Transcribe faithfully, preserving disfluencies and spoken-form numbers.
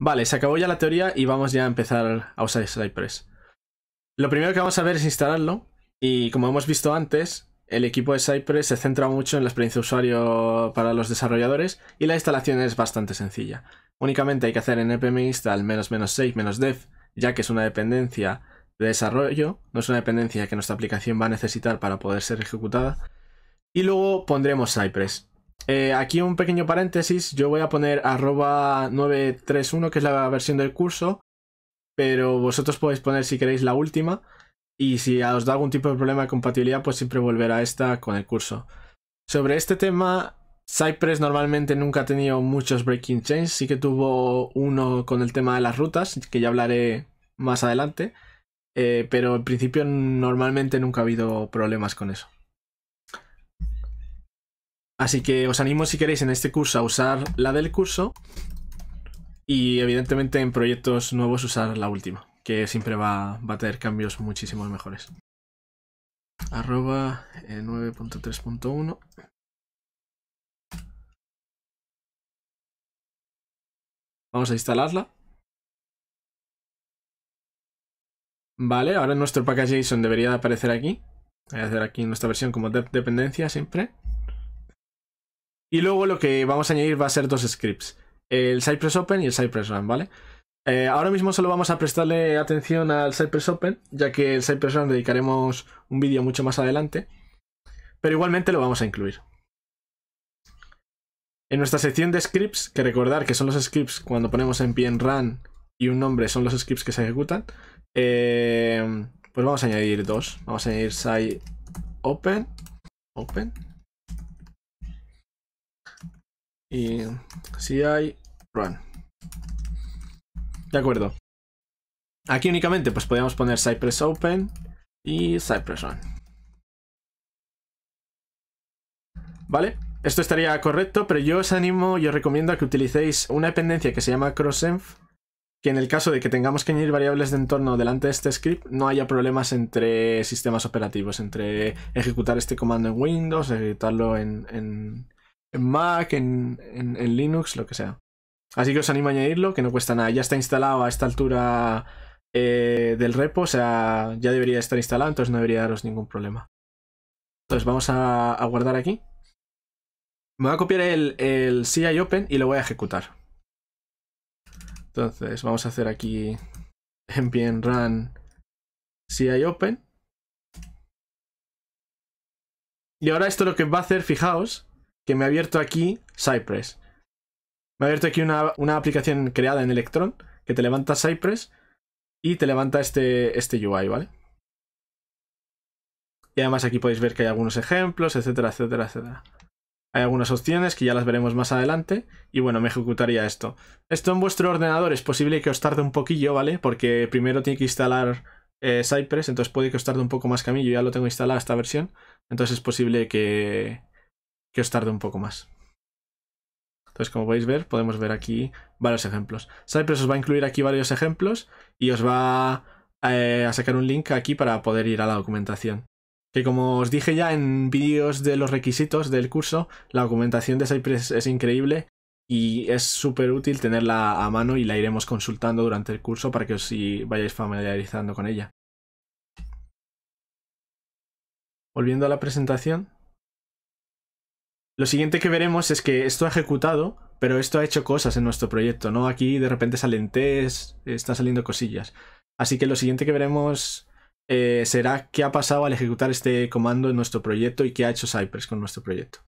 Vale, se acabó ya la teoría y vamos ya a empezar a usar Cypress. Lo primero que vamos a ver es instalarlo y, como hemos visto antes, el equipo de Cypress se centra mucho en la experiencia de usuario para los desarrolladores y la instalación es bastante sencilla. Únicamente hay que hacer en npm install menos menos save menos dev, ya que es una dependencia de desarrollo, no es una dependencia que nuestra aplicación va a necesitar para poder ser ejecutada. Y luego pondremos Cypress. Eh, aquí un pequeño paréntesis, yo voy a poner arroba nueve tres uno, que es la versión del curso, pero vosotros podéis poner si queréis la última, y si os da algún tipo de problema de compatibilidad, pues siempre volver a esta con el curso. Sobre este tema, Cypress normalmente nunca ha tenido muchos breaking changes, sí que tuvo uno con el tema de las rutas, que ya hablaré más adelante, eh, pero en principio normalmente nunca ha habido problemas con eso. Así que os animo, si queréis, en este curso a usar la del curso y, evidentemente, en proyectos nuevos usar la última, que siempre va, va a tener cambios muchísimos mejores. Arroba eh, nueve punto tres punto uno. Vamos a instalarla. Vale, ahora nuestro package punto json debería aparecer aquí. Voy a hacer aquí nuestra versión como de dependencia siempre. Y luego lo que vamos a añadir va a ser dos scripts, el Cypress Open y el Cypress Run, ¿vale? Eh, ahora mismo solo vamos a prestarle atención al Cypress Open, ya que el Cypress Run dedicaremos un vídeo mucho más adelante, pero igualmente lo vamos a incluir. En nuestra sección de scripts, que recordar que son los scripts cuando ponemos npm run y un nombre son los scripts que se ejecutan, eh, pues vamos a añadir dos. Vamos a añadir Cy Open, Open. Y si hay run. De acuerdo. Aquí únicamente pues podríamos poner Cypress Open y Cypress Run. Vale, esto estaría correcto, pero yo os animo y os recomiendo a que utilicéis una dependencia que se llama cross-env, que en el caso de que tengamos que añadir variables de entorno delante de este script, no haya problemas entre sistemas operativos, entre ejecutar este comando en Windows, ejecutarlo en... en En Mac, en, en, en Linux, lo que sea. Así que os animo a añadirlo, que no cuesta nada. Ya está instalado a esta altura eh, del repo, o sea, ya debería estar instalado, entonces no debería daros ningún problema. Entonces vamos a, a guardar aquí. Me voy a copiar el, el C I Open y lo voy a ejecutar. Entonces vamos a hacer aquí npm run C I Open. Y ahora esto lo que va a hacer, fijaos, que me ha abierto aquí Cypress. Me ha abierto aquí una, una aplicación creada en Electron que te levanta Cypress y te levanta este, este U I, ¿vale? Y además aquí podéis ver que hay algunos ejemplos, etcétera, etcétera, etcétera. Hay algunas opciones que ya las veremos más adelante y, bueno, me ejecutaría esto. Esto en vuestro ordenador es posible que os tarde un poquillo, ¿vale? Porque primero tiene que instalar eh, Cypress, entonces puede que os tarde un poco más que a mí. Yo ya lo tengo instalada esta versión, entonces es posible que... que os tarde un poco más. Entonces, como podéis ver, podemos ver aquí varios ejemplos. Cypress os va a incluir aquí varios ejemplos y os va eh, a sacar un link aquí para poder ir a la documentación, que, como os dije ya en vídeos de los requisitos del curso, la documentación de Cypress es increíble y es súper útil tenerla a mano, y la iremos consultando durante el curso para que os vayáis familiarizando con ella. Volviendo a la presentación, lo siguiente que veremos es que esto ha ejecutado, pero esto ha hecho cosas en nuestro proyecto, ¿no? Aquí de repente salen tests, están saliendo cosillas. Así que lo siguiente que veremos eh, será qué ha pasado al ejecutar este comando en nuestro proyecto y qué ha hecho Cypress con nuestro proyecto.